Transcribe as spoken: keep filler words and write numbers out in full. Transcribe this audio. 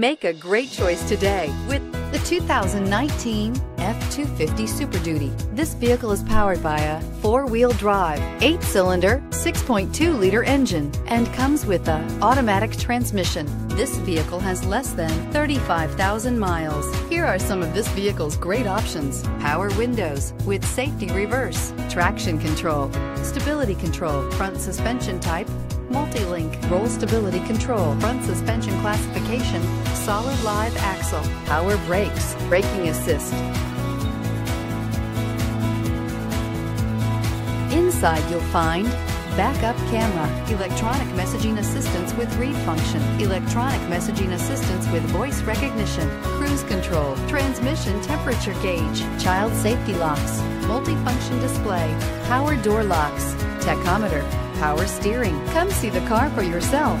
Make a great choice today with the two thousand nineteen F two fifty Super Duty. This vehicle is powered by a four-wheel drive, eight-cylinder, six point two liter engine and comes with a automatic transmission. This vehicle has less than thirty-five thousand miles. Here are some of this vehicle's great options: power windows with safety reverse, traction control, stability control, front suspension type, multi-link, roll stability control, front suspension classification, solid live axle, power brakes, braking assist. Inside you'll find backup camera, electronic messaging assistance with read function, electronic messaging assistance with voice recognition, cruise control, transmission temperature gauge, child safety locks, multifunction display, power door locks, tachometer, power steering. Come see the car for yourself.